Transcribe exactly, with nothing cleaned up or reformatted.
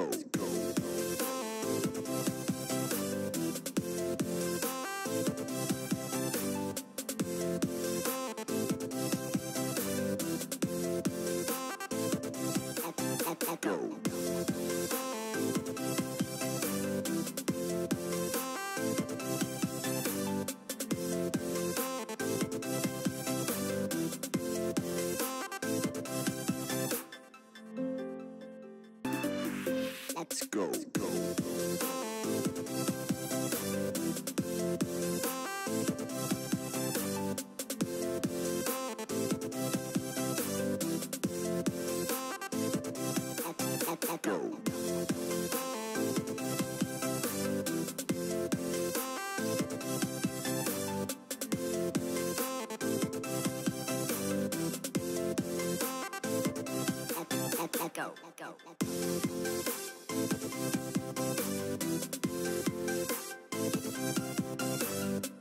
Let's go. Let's go, go, go, go, go, go. We'll be right back.